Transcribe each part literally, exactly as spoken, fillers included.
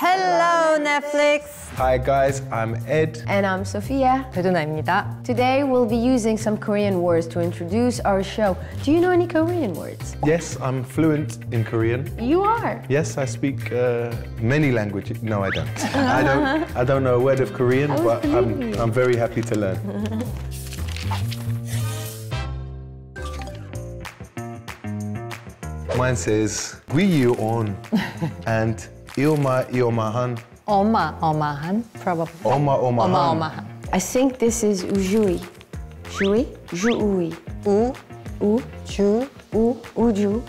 Hello, Netflix! Hi guys, I'm Ed. And I'm Sophia. 배두나입니다. Today we'll be using some Korean words to introduce our show. Do you know any Korean words? Yes, I'm fluent in Korean. You are? Yes, I speak uh, many languages. No, I don't. I don't. I don't know a word of Korean, but I'm, I'm very happy to learn. Mine says, "위유 on," and Ilma Ilmahan. Oma Omahan, probably. Oma Omahan. Oma Omahan. I think this is Ujui. Jui? Jui. U. U. Ju. U. Uju.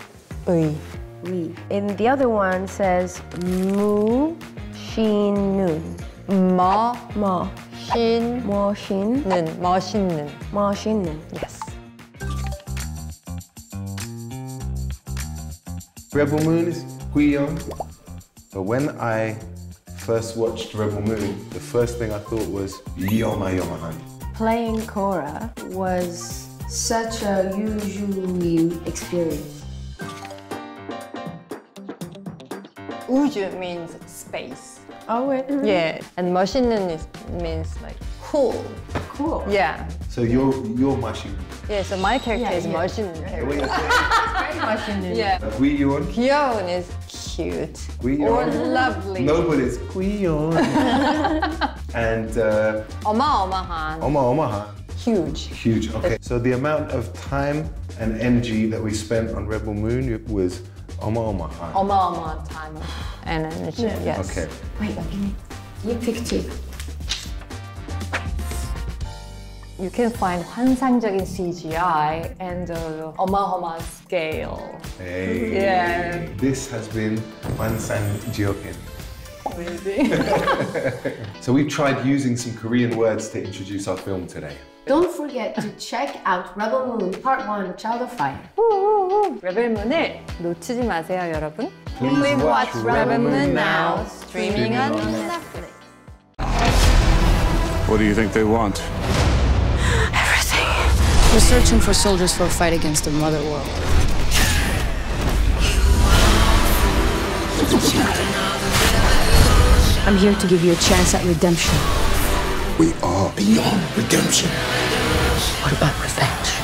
Ui. Ui. And the other one says Mu Shin Nun. Ma. Ma. Shin. Ma Shin. Nun. Ma Shin Nun. Ma Shin Nun. Yes. Rebel Moon is Huyang. But when I first watched Rebel Moon, the first thing I thought was Yoma Yomahan. Playing Korra was such a usual experience. Uju means space. Oh, wait. Mm-hmm. Yeah. And Mashinun means like cool. Cool. Yeah. So you're, you're Mashinun. Yeah, so my character yeah, is yeah. Mashinun. It's Yeah. Guion. Guion is cute. Guion. Or lovely. No, but it's Guion. And uh, Oma Omahan. Oma Omahan. Huge. Huge, okay. So the amount of time and energy that we spent on Rebel Moon was Oma Omahan. Oma Omahan time and energy, yeah. Yes. Okay. Wait, okay. You pick two. You can find 환상적인 C G I and uh, 어마어마한 scale. Hey, yeah. This has been 환상적인. Amazing. So we've tried using some Korean words to introduce our film today. Don't forget to check out Rebel Moon Part one, Child of Fire. Rebel Moon을 놓치지 마세요, 여러분. Please, Please watch, watch Rebel Moon now, streaming on Netflix. What do you think they want? We're searching for soldiers for a fight against the Mother World. I'm here to give you a chance at redemption. We are beyond redemption. What about revenge?